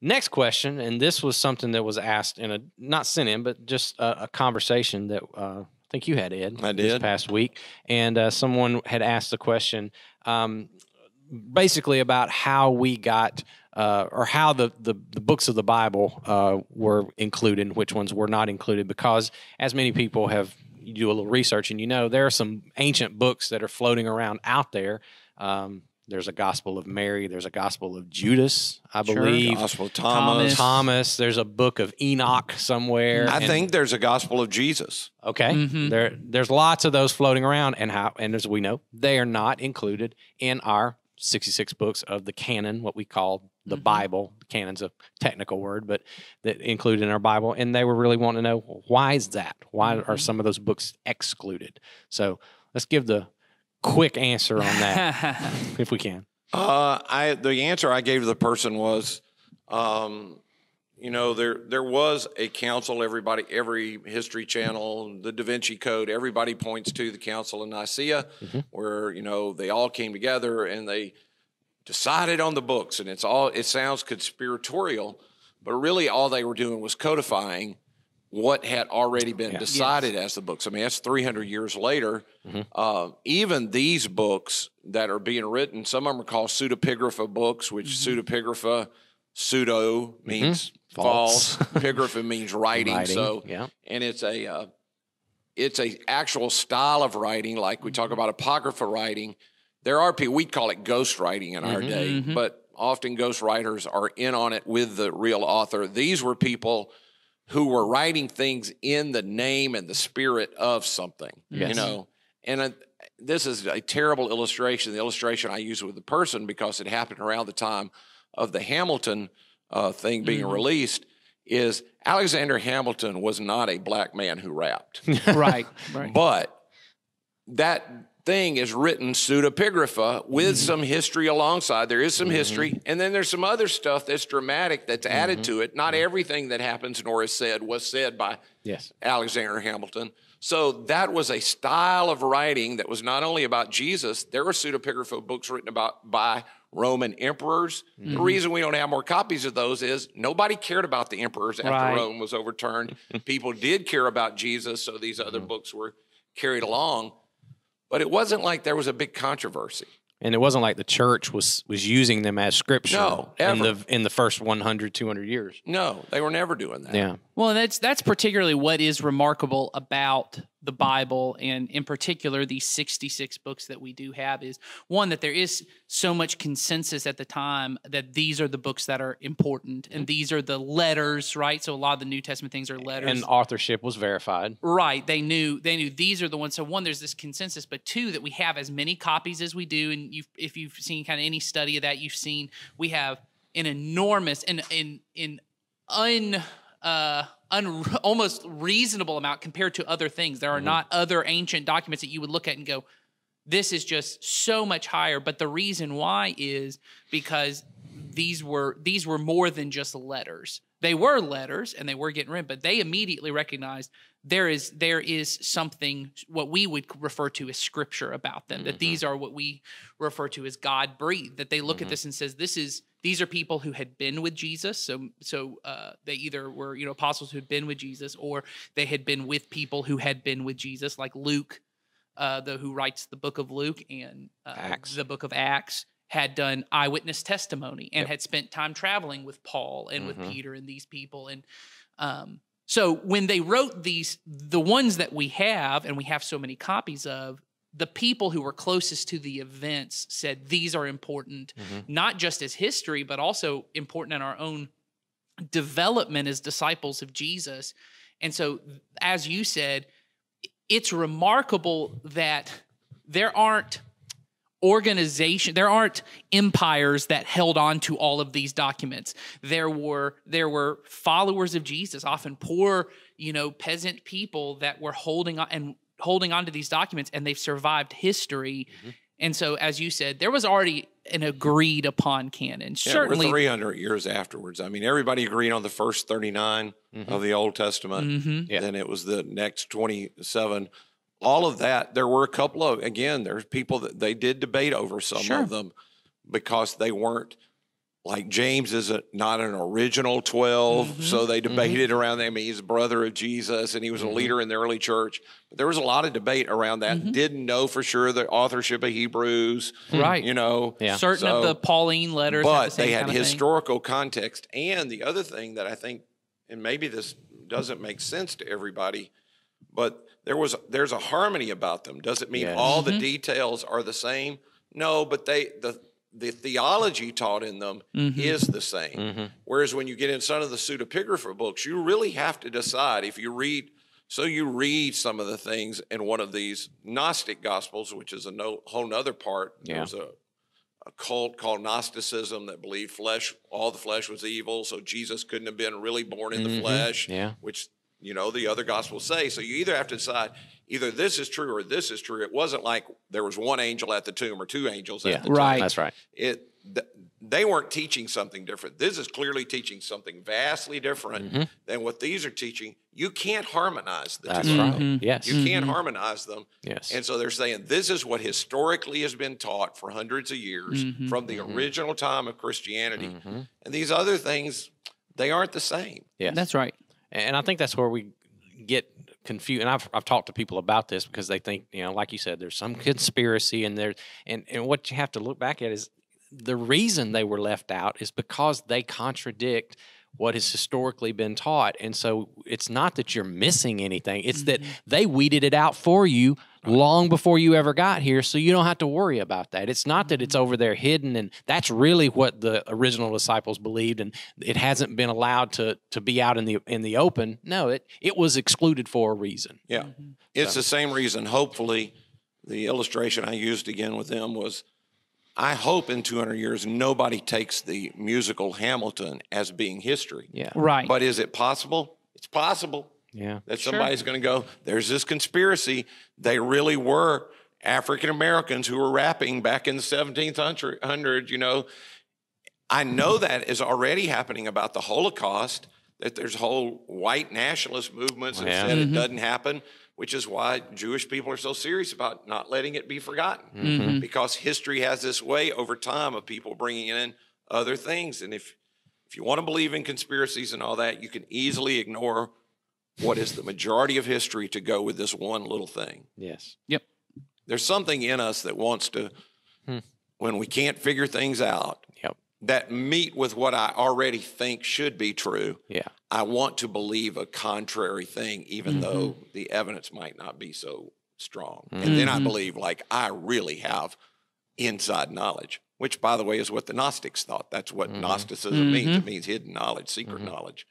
Next question, and this was something that was asked in a, not sent in, but just a conversation that I think you had, Ed. I did. This past week. And someone had asked the question basically about how we got, or how the books of the Bible were included and which ones were not included, because as many people have, you do a little research and you know there are some ancient books that are floating around out there. There's a Gospel of Mary. There's a Gospel of Judas, I believe. Sure. Gospel of Thomas. There's a book of Enoch somewhere. I think there's a Gospel of Jesus. Okay. Mm-hmm. There's lots of those floating around, and as we know, they are not included in our 66 books of the canon, what we call the Bible. Canon's a technical word, but that included in our Bible. And they were really wanting to know, why is that? Why are some of those books excluded? So let's give the quick answer on that, if we can. The answer I gave to the person was, you know, there was a council. Every History Channel, the Da Vinci Code, everybody points to the Council of Nicea, where, you know, they all came together and they decided on the books. And it's all, it sounds conspiratorial, but really all they were doing was codifying what had already been decided as the books. I mean, that's 300 years later. Even these books that are being written, some of them are called pseudepigrapha books, which pseudepigrapha, pseudo means false. Pigrapha means writing. So, and it's a actual style of writing, like we talk about apocrypha writing. There are people, we call it ghost writing in our day, but often ghost writers are in on it with the real author. These were people who were writing things in the name and the spirit of something, you know. And this is a terrible illustration, the illustration I use with the person, because it happened around the time of the Hamilton thing being released, is Alexander Hamilton was not a black man who rapped. But that thing is written pseudepigrapha with some history alongside. There is some history, and then there's some other stuff that's dramatic that's added to it. Not everything that happens nor is said was said by Alexander Hamilton. So that was a style of writing that was not only about Jesus. There were pseudepigrapha books written about by Roman emperors. The reason we don't have more copies of those is nobody cared about the emperors after Rome was overturned. People did care about Jesus, so these other books were carried along. But it wasn't like there was a big controversy. And it wasn't like the church was using them as scripture in the first 100, 200 years. No, they were never doing that. Yeah. Well, that's particularly what is remarkable about the Bible, and in particular these 66 books that we do have, is one, that there is so much consensus at the time that these are the books that are important, and these are the letters, right? So a lot of the New Testament things are letters, and authorship was verified, right? They knew these are the ones. So one, there's this consensus, but two, that we have as many copies as we do. And if you've seen kind of any study of that, you've seen we have an enormous and almost reasonable amount compared to other things. There are not other ancient documents that you would look at and go, this is just so much higher. But the reason why is because these were more than just letters. They were letters and they were getting written, but they immediately recognized there is something, what we would refer to as scripture, about them, that these are what we refer to as God-breathed, that they look at this and says, these are people who had been with Jesus, so they either were, you know, apostles who had been with Jesus, or they had been with people who had been with Jesus, like Luke, who writes the book of Luke and the book of Acts, had done eyewitness testimony and had spent time traveling with Paul and with Peter and these people. And so when they wrote these, the ones that we have, and we have so many copies of, the people who were closest to the events said these are important, not just as history, but also important in our own development as disciples of Jesus. And so, as you said, it's remarkable that there aren't organizations, there aren't empires that held on to all of these documents. There were followers of Jesus, often poor, you know, peasant people that were holding on to these documents, and they've survived history. And so, as you said, there was already an agreed upon canon. Yeah, certainly, 300 years afterwards. I mean, everybody agreed on the first 39 of the Old Testament. Then it was the next 27. All of that. There were a couple of, again, there's people that they did debate over some of them because they weren't like James is not an original 12, so they debated around that. I mean, he's a brother of Jesus, and he was a leader in the early church. But there was a lot of debate around that. Didn't know for sure the authorship of Hebrews. Right. You know. Yeah. Certain of the Pauline letters. But they had historical context. And the other thing that I think, and maybe this doesn't make sense to everybody, but there's a harmony about them. Does it mean all the details are the same? No, but the theology taught in them is the same. Whereas when you get in some of the pseudepigrapha books, you really have to decide if you read. So you read some of the things in one of these Gnostic Gospels, which is a whole nother part. Yeah. There's a cult called Gnosticism that believed all the flesh was evil, so Jesus couldn't have been really born in the flesh, which, you know, the other Gospels say. So you either have to decide either this is true or this is true. It wasn't like there was one angel at the tomb or two angels at the tomb. Right. That's right. They weren't teaching something different. This is clearly teaching something vastly different than what these are teaching. You can't harmonize the two. That's right. Yes. You can't harmonize them. Yes. And so they're saying this is what historically has been taught for hundreds of years from the original time of Christianity. And these other things, they aren't the same. Yes. That's right. And I think that's where we get confused. And I've talked to people about this because they think, you know, like you said, there's some conspiracy in there. And what you have to look back at is the reason they were left out is because they contradict what has historically been taught. And so it's not that you're missing anything. It's that they weeded it out for you long before you ever got here, so you don't have to worry about that. It's not that it's over there hidden, and that's really what the original disciples believed, and it hasn't been allowed to be out in the open. No, it was excluded for a reason. Yeah, it's the same reason. Hopefully, the illustration I used again with them was, I hope in 200 years nobody takes the musical Hamilton as being history. Yeah, right. But is it possible? It's possible. Yeah, that somebody's going to go, there's this conspiracy. They really were African-Americans who were rapping back in the 1700s, you know. I know that is already happening about the Holocaust, that there's whole white nationalist movements that said it doesn't happen, which is why Jewish people are so serious about not letting it be forgotten, because history has this way over time of people bringing in other things. And if you want to believe in conspiracies and all that, you can easily ignore what is the majority of history to go with this one little thing. Yes. Yep. There's something in us that wants to, when we can't figure things out, that meet with what I already think should be true. Yeah. I want to believe a contrary thing, even though the evidence might not be so strong. And then I believe, like, I really have inside knowledge, which, by the way, is what the Gnostics thought. That's what Gnosticism means. It means hidden knowledge, secret knowledge.